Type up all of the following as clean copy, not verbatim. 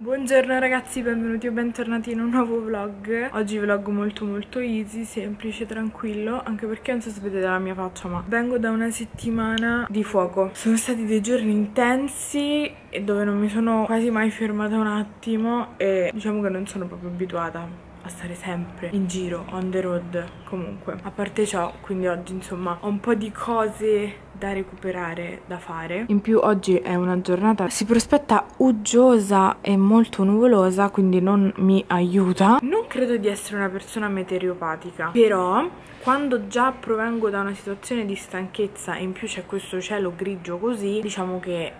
Buongiorno ragazzi, benvenuti o bentornati in un nuovo vlog. Oggi vlog molto easy, semplice, tranquillo, anche perché non so se vedete la mia faccia, ma vengo da una settimana di fuoco. Sono stati dei giorni intensi e dove non mi sono quasi mai fermata un attimo e diciamo che non sono proprio abituata a stare sempre in giro, on the road. Comunque, a parte ciò, quindi oggi insomma ho un po' di cose da recuperare, da fare. In più oggi è una giornata, si prospetta uggiosa e molto nuvolosa, quindi non mi aiuta. Non credo di essere una persona meteoropatica, però quando già provengo da una situazione di stanchezza e in più c'è questo cielo grigio così, diciamo che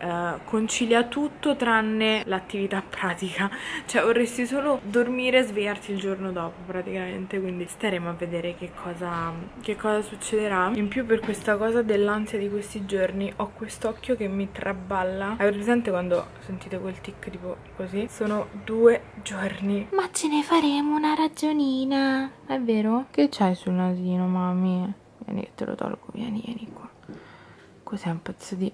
concilia tutto tranne l'attività pratica. Cioè vorresti solo dormire e svegliarti il giorno dopo praticamente, quindi staremo a vedere che cosa succederà. In più per questa cosa dell'ansia di questi giorni ho quest'occhio che mi traballa. Avete presente quando sentite quel tic tipo così? Sono 2 giorni. Ma ce ne faremo una ragionina, è vero? Che c'hai sul nasino, mami? Vieni che te lo tolgo, vieni qua. Cos'è un pezzo di...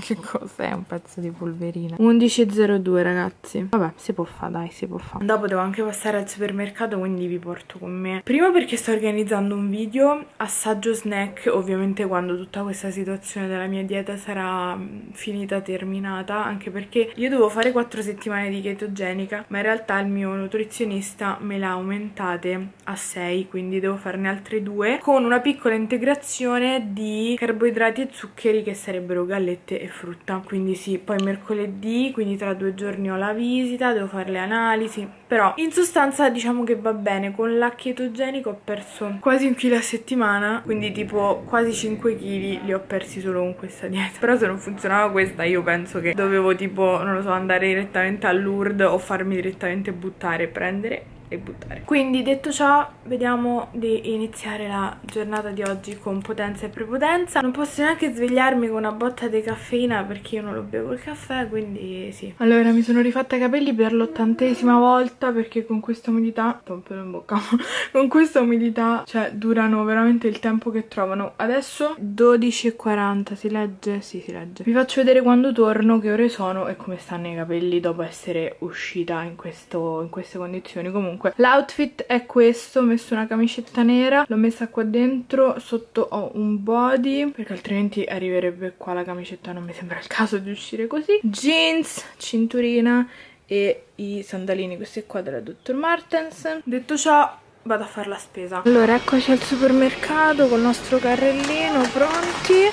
che cos'è un pezzo di polverina? 11.02 ragazzi. Vabbè, si può fare, dai, si può fare. Dopo devo anche passare al supermercato, quindi vi porto con me. Prima perché sto organizzando un video assaggio snack, ovviamente quando tutta questa situazione della mia dieta sarà finita, terminata, anche perché io devo fare 4 settimane di chetogenica, ma in realtà il mio nutrizionista me l'ha aumentate a 6, quindi devo farne altre 2 con una piccola integrazione di carboidrati e zuccheri, che sarebbero gallette e frutta. Quindi sì, poi mercoledì, quindi tra 2 giorni ho la visita, devo fare le analisi, però in sostanza diciamo che va bene. Con la chetogenica ho perso quasi 1 chilo a settimana, quindi tipo quasi 5 chili li ho persi solo con questa dieta. Però se non funzionava questa, io penso che dovevo tipo, non lo so, andare direttamente all'Urd o farmi direttamente buttare, prendere e buttare. Quindi detto ciò, vediamo di iniziare la giornata di oggi con potenza e prepotenza. Non posso neanche svegliarmi con una botta di caffeina perché io non lo bevo il caffè, quindi sì. Allora, mi sono rifatta i capelli per l'80ª volta perché con questa umidità sto un pelo in bocca con questa umidità, cioè, durano veramente il tempo che trovano. Adesso 12.40, si legge? Sì, si legge. Vi faccio vedere quando torno che ore sono e come stanno i capelli dopo essere uscita in queste condizioni. Comunque l'outfit è questo, ho messo una camicetta nera, l'ho messa qua dentro, sotto ho un body perché altrimenti arriverebbe qua la camicetta, non mi sembra il caso di uscire così. Jeans, cinturina e i sandalini, questi qua della Dr. Martens. Detto ciò, vado a fare la spesa. Allora, eccoci al supermercato col nostro carrellino, pronti.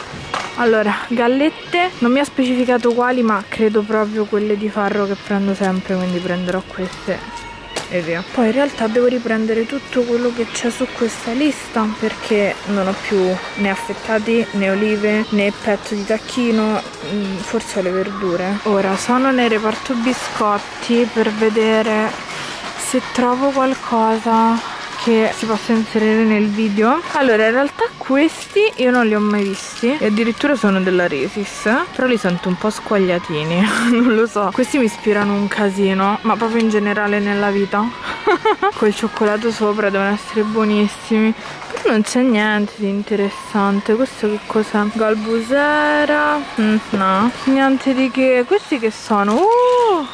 Allora, gallette, non mi ha specificato quali, ma credo proprio quelle di farro che prendo sempre, quindi prenderò queste e via. Poi in realtà devo riprendere tutto quello che c'è su questa lista perché non ho più né affettati, né olive, né petto di tacchino, forse le verdure. Ora sono nel reparto biscotti per vedere se trovo qualcosa che si possa inserire nel video. Allora, in realtà questi io non li ho mai visti e addirittura sono della Resis, però li sento un po' squagliatini non lo so, questi mi ispirano un casino, ma proprio in generale nella vita col cioccolato sopra devono essere buonissimi. Però non c'è niente di interessante. Questo che cos'è? Galbusera? No, niente di che. Questi che sono?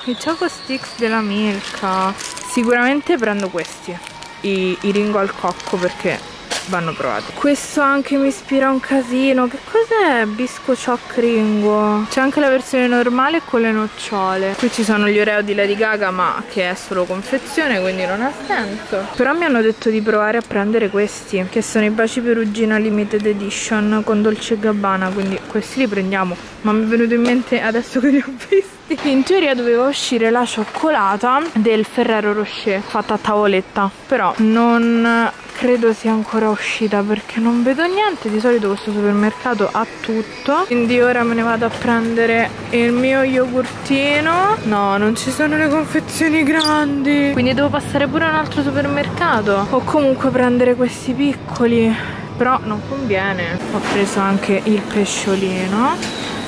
I choco sticks della Milka. Sicuramente prendo questi, I ringo al cocco, perché vanno provati. Questo anche mi ispira un casino. Che cos'è? Bisco choc ringo. C'è anche la versione normale con le nocciole. Qui ci sono gli Oreo di Lady Gaga, ma che è solo confezione, quindi non ha senso. Però mi hanno detto di provare a prendere questi, che sono i Baci Perugina Limited Edition con Dolce Gabbana, quindi questi li prendiamo. Ma mi è venuto in mente adesso che li ho visti. In teoria doveva uscire la cioccolata del Ferrero Rocher fatta a tavoletta, però non credo sia ancora uscita perché non vedo niente. Di solito questo supermercato ha tutto, quindi ora me ne vado a prendere il mio yogurtino. No, non ci sono le confezioni grandi, quindi devo passare pure a un altro supermercato o comunque prendere questi piccoli, però non conviene. Ho preso anche il pesciolino,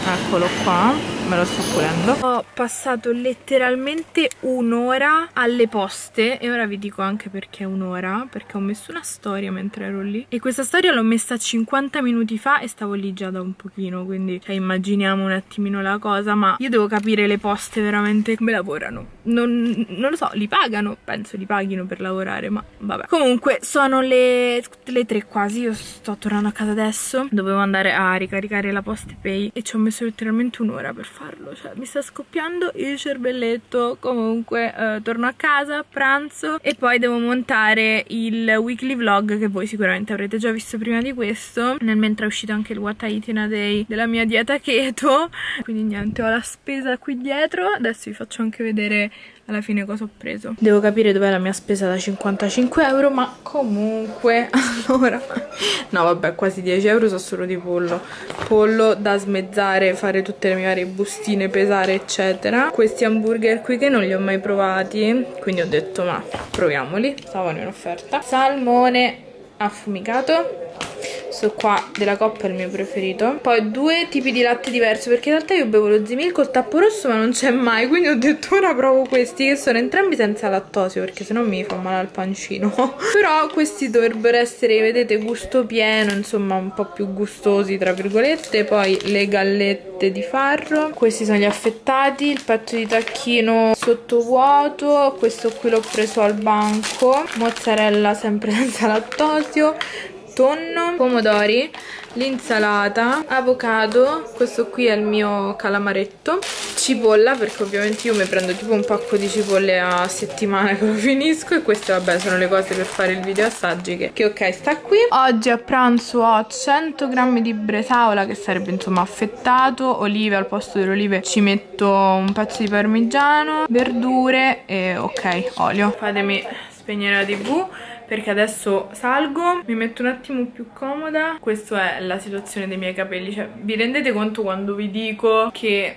eccolo qua, me lo sto pulendo. Ho passato letteralmente un'ora alle poste e ora vi dico anche perché un'ora, perché ho messo una storia mentre ero lì e questa storia l'ho messa 50 minuti fa e stavo lì già da un pochino, quindi cioè, immaginiamo un attimino la cosa. Ma io devo capire le poste veramente come lavorano. Non lo so, li pagano? Penso li paghino per lavorare, ma vabbè. Comunque sono le 3 quasi. Io sto tornando a casa adesso. Dovevo andare a ricaricare la PostePay e ci ho messo letteralmente un'ora per farlo. Cioè mi sta scoppiando il cervelletto. Comunque torno a casa, pranzo, e poi devo montare il weekly vlog, che voi sicuramente avrete già visto prima di questo. Nel mentre è uscito anche il What I Eat in a Day della mia dieta keto. Quindi niente, ho la spesa qui dietro. Adesso vi faccio anche vedere alla fine cosa ho preso. Devo capire dov'è la mia spesa da 55 euro, ma comunque allora no vabbè, quasi 10 euro sono solo di pollo da smezzare, fare tutte le mie varie bustine, pesare eccetera. Questi hamburger qui che non li ho mai provati, quindi ho detto ma proviamoli, stavano in offerta. Salmone affumicato, questo qua della Coppa è il mio preferito. Poi 2 tipi di latte diverso, perché in realtà io bevo lo Zymil col tappo rosso ma non c'è mai, quindi ho detto ora provo questi, che sono entrambi senza lattosio, perché sennò mi fa male al pancino. Però questi dovrebbero essere, vedete, gusto pieno, insomma un po' più gustosi tra virgolette. Poi le gallette di farro, questi sono gli affettati, il petto di tacchino sottovuoto, questo qui l'ho preso al banco, mozzarella sempre senza lattosio, tonno, pomodori, l'insalata, avocado, questo qui è il mio calamaretto, cipolla, perché ovviamente io mi prendo tipo un pacco di cipolle a settimana che lo finisco, e queste vabbè sono le cose per fare il video assaggi che ok sta qui. Oggi a pranzo ho 100 grammi di bresaola, che sarebbe insomma affettato, olive, al posto delle olive ci metto un pezzo di parmigiano, verdure e ok, olio. Fatemi spegnere la TV perché adesso salgo, mi metto un attimo più comoda. Questa è la situazione dei miei capelli, cioè vi rendete conto quando vi dico che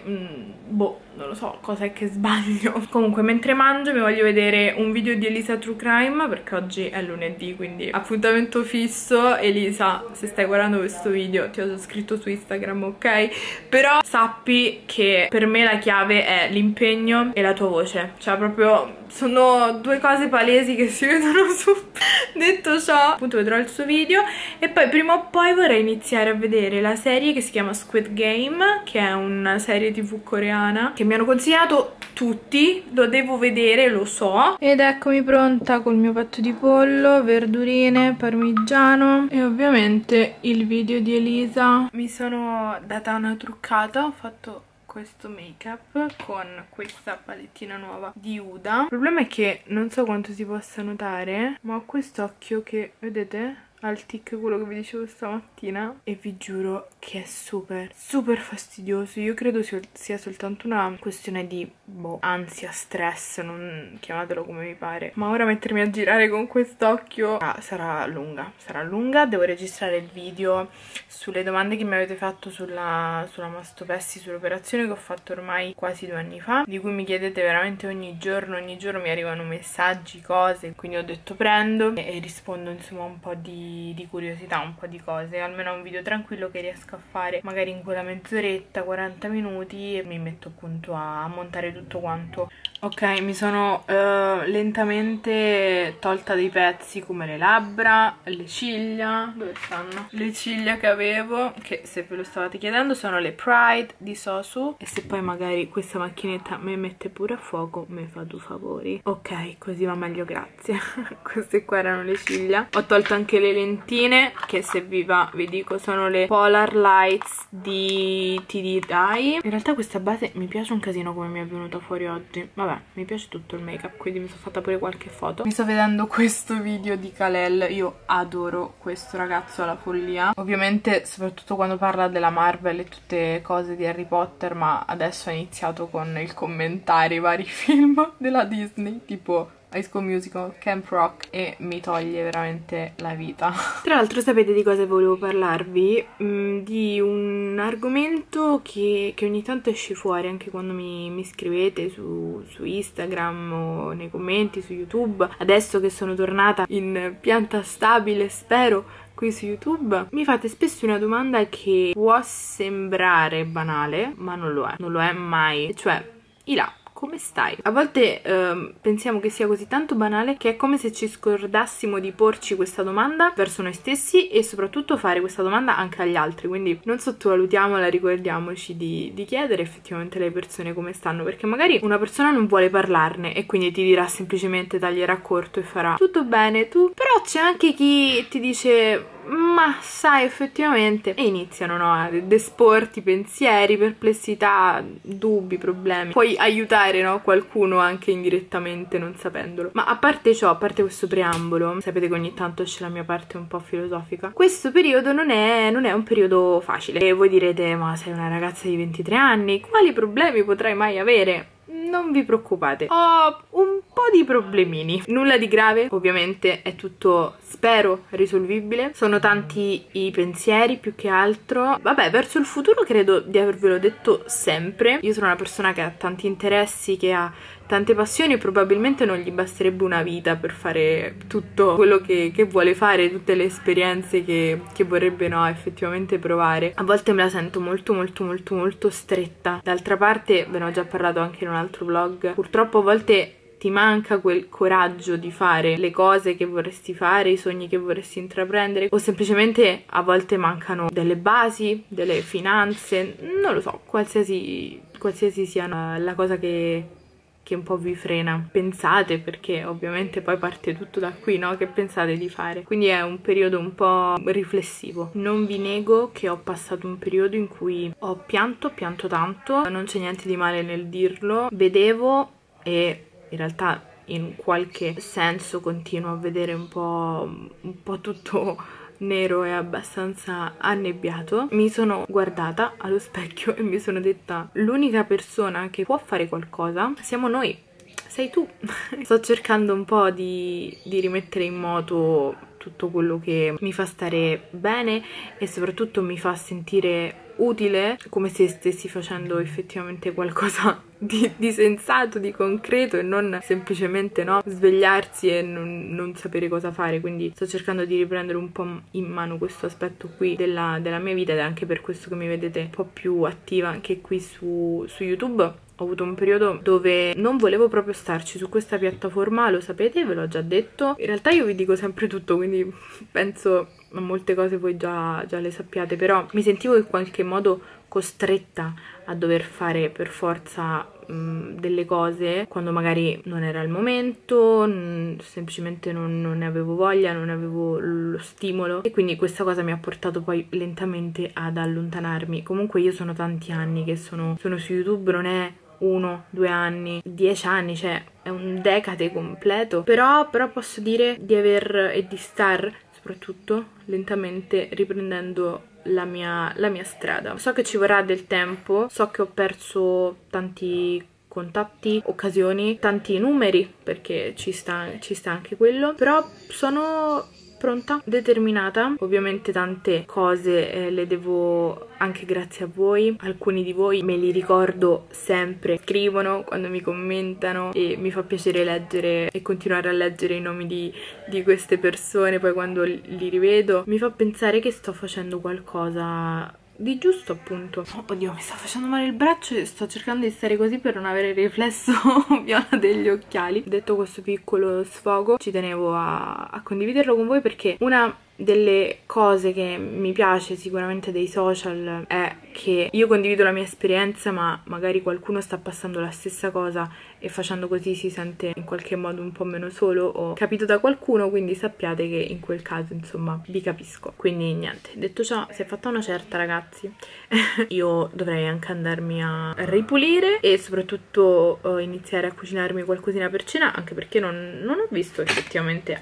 boh, non lo so cos'è che sbaglio. Comunque mentre mangio mi voglio vedere un video di Elisa True Crime, perché oggi è lunedì, quindi appuntamento fisso. Elisa, se stai guardando questo video, ti ho già scritto su Instagram, ok? Però sappi che per me la chiave è l'impegno e la tua voce, cioè proprio sono 2 cose palesi che si vedono su. Detto ciò, appunto vedrò il suo video e poi prima o poi vorrei iniziare a vedere la serie che si chiama Squid Game, che è una serie TV coreana che mi hanno consigliato tutti, lo devo vedere, lo so. Ed eccomi pronta col mio petto di pollo, verdurine, parmigiano e ovviamente il video di Elisa. Mi sono data una truccata, ho fatto questo make up con questa palettina nuova di Uda. Il problema è che non so quanto si possa notare, ma ho quest'occhio che, vedete, ha il tic, quello che vi dicevo stamattina, e vi giuro che è super fastidioso. Io credo sia soltanto una questione di boh, ansia, stress, non chiamatelo come vi pare, ma ora mettermi a girare con quest'occhio sarà lunga. Devo registrare il video sulle domande che mi avete fatto sulla mastopessi, sull'operazione che ho fatto ormai quasi 2 anni fa, di cui mi chiedete veramente ogni giorno mi arrivano messaggi, cose, quindi ho detto prendo e rispondo insomma un po' di curiosità, un po' di cose. Almeno un video tranquillo che riesco a fare magari in quella mezz'oretta, 40 minuti, e mi metto appunto a montare tutto quanto. Ok, mi sono lentamente tolta dei pezzi come le labbra, le ciglia. Dove stanno? Le ciglia che avevo, che se ve lo stavate chiedendo sono le Pride di Sosu, e se poi magari questa macchinetta mi mette pure a fuoco mi fa 2 favori. Ok, così va meglio, grazie. Queste qua erano le ciglia. Ho tolto anche le lentine, che se vi va vi dico sono le Polar Lights di TD Dye. In realtà questa base mi piace un casino come mi è venuta fuori oggi. Vabbè, mi piace tutto il make up, quindi mi sono fatta pure qualche foto. Mi sto vedendo questo video di Kalel, io adoro questo ragazzo alla follia, ovviamente soprattutto quando parla della Marvel e tutte cose di Harry Potter, ma adesso ha iniziato con il commentare i vari film della Disney, tipo High School Musical, Camp Rock, e mi toglie veramente la vita. Tra l'altro sapete di cosa volevo parlarvi? Di un argomento che ogni tanto esce fuori anche quando mi scrivete su Instagram o nei commenti, su YouTube. Adesso che sono tornata in pianta stabile, spero, qui su YouTube, mi fate spesso una domanda che può sembrare banale, ma non lo è mai, cioè i là. come stai? A volte pensiamo che sia così tanto banale che è come se ci scordassimo di porci questa domanda verso noi stessi e soprattutto fare questa domanda anche agli altri, quindi non sottovalutiamola, ricordiamoci di chiedere effettivamente alle persone come stanno, perché magari una persona non vuole parlarne e quindi ti dirà semplicemente, taglierà corto e farà tutto bene tu, però c'è anche chi ti dice ma sai effettivamente, e iniziano, no, ad esporti pensieri, perplessità, dubbi, problemi. Puoi aiutare, no, qualcuno anche indirettamente non sapendolo. Ma a parte ciò, a parte questo preambolo, sapete che ogni tanto c'è la mia parte un po' filosofica, questo periodo non è un periodo facile. E voi direte ma sei una ragazza di 23 anni, quali problemi potrai mai avere? Non vi preoccupate, ho un po' di problemini, nulla di grave, ovviamente è tutto, spero, risolvibile. Sono tanti i pensieri più che altro. Vabbè, verso il futuro credo di avervelo detto sempre. Io sono una persona che ha tanti interessi, che ha tante passioni, probabilmente non gli basterebbe una vita per fare tutto quello che vuole fare, tutte le esperienze che vorrebbe, no, effettivamente provare. A volte me la sento molto stretta. D'altra parte, ve ne ho già parlato anche in un altro vlog, purtroppo a volte ti manca quel coraggio di fare le cose che vorresti fare, i sogni che vorresti intraprendere, o semplicemente a volte mancano delle basi, delle finanze, non lo so, qualsiasi sia la cosa che un po' vi frena. Pensate, perché ovviamente poi parte tutto da qui, no? Che pensate di fare? Quindi è un periodo un po' riflessivo. Non vi nego che ho passato un periodo in cui ho pianto tanto, non c'è niente di male nel dirlo. Vedevo, e in realtà in qualche senso continuo a vedere un po' tutto nero e abbastanza annebbiato, mi sono guardata allo specchio e mi sono detta: l'unica persona che può fare qualcosa siamo noi, sei tu. Sto cercando un po' di rimettere in moto tutto quello che mi fa stare bene e soprattutto mi fa sentire utile, come se stessi facendo effettivamente qualcosa di sensato, di concreto, e non semplicemente, no, svegliarsi e non sapere cosa fare. Quindi sto cercando di riprendere un po' in mano questo aspetto qui della mia vita, ed è anche per questo che mi vedete un po' più attiva anche qui su YouTube. Ho avuto un periodo dove non volevo proprio starci su questa piattaforma, lo sapete, ve l'ho già detto. In realtà io vi dico sempre tutto, quindi penso a molte cose voi già le sappiate, però mi sentivo in qualche modo costretta a dover fare per forza delle cose quando magari non era il momento, semplicemente non ne avevo voglia, non avevo lo stimolo, e quindi questa cosa mi ha portato poi lentamente ad allontanarmi. Comunque io sono tanti anni che sono su YouTube, non è 1, 2 anni, 10 anni, cioè è un decade completo, però posso dire di aver e di star soprattutto lentamente riprendendo la mia strada. So che ci vorrà del tempo, so che ho perso tanti contatti, occasioni, tanti numeri, perché ci sta anche quello, però sono pronta, determinata. Ovviamente tante cose le devo anche grazie a voi, alcuni di voi me li ricordo sempre, scrivono quando mi commentano e mi fa piacere leggere e continuare a leggere i nomi di queste persone. Poi quando li rivedo mi fa pensare che sto facendo qualcosa di giusto, appunto. Oh, oddio, mi sta facendo male il braccio e sto cercando di stare così per non avere il riflesso viola degli occhiali. Detto questo piccolo sfogo, ci tenevo a condividerlo con voi, perché una delle cose che mi piace sicuramente dei social è che io condivido la mia esperienza, ma magari qualcuno sta passando la stessa cosa e facendo così si sente in qualche modo un po' meno solo o capito da qualcuno, quindi sappiate che in quel caso insomma vi capisco. Quindi niente, detto ciò, si è fatta una certa, ragazzi. Io dovrei anche andarmi a ripulire e soprattutto iniziare a cucinarmi qualcosina per cena, anche perché non ho visto effettivamente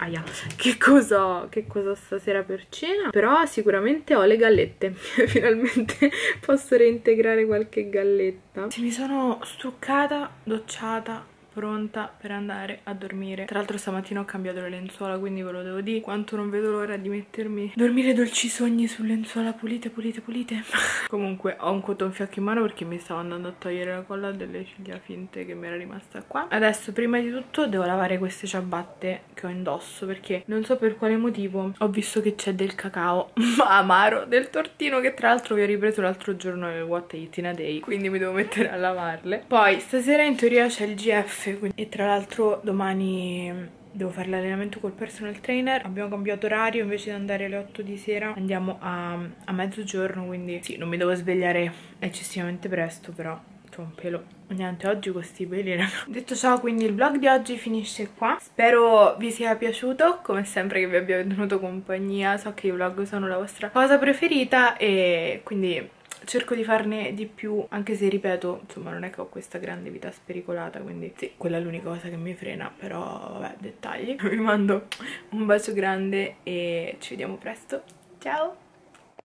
che cosa sta sera per cena, però sicuramente ho le gallette. Finalmente posso reintegrare qualche galletta. Mi sono struccata, docciata, pronta per andare a dormire. Tra l'altro stamattina ho cambiato le lenzuola, quindi ve lo devo dire quanto non vedo l'ora di mettermi dormire dolci sogni su lenzuola pulite. Comunque ho un cotonfiocco in mano perché mi stavo andando a togliere la colla delle ciglia finte che mi era rimasta qua. Adesso prima di tutto devo lavare queste ciabatte che ho indosso, perché non so per quale motivo ho visto che c'è del cacao amaro, del tortino, che tra l'altro vi ho ripreso l'altro giorno nel What I Eat in a Day, quindi mi devo mettere a lavarle. Poi stasera in teoria c'è il GF, quindi... e tra l'altro domani... devo fare l'allenamento col personal trainer. Abbiamo cambiato orario, invece di andare alle 8 di sera andiamo a mezzogiorno, quindi sì, non mi devo svegliare eccessivamente presto, però ho un pelo. Niente, oggi con sti peli, raga. Detto ciò, quindi il vlog di oggi finisce qua. Spero vi sia piaciuto, come sempre, che vi abbia tenuto compagnia. So che i vlog sono la vostra cosa preferita e quindi... cerco di farne di più, anche se ripeto, insomma, non è che ho questa grande vita spericolata, quindi sì, quella è l'unica cosa che mi frena, però vabbè, dettagli. Vi mando un bacio grande e ci vediamo presto, ciao!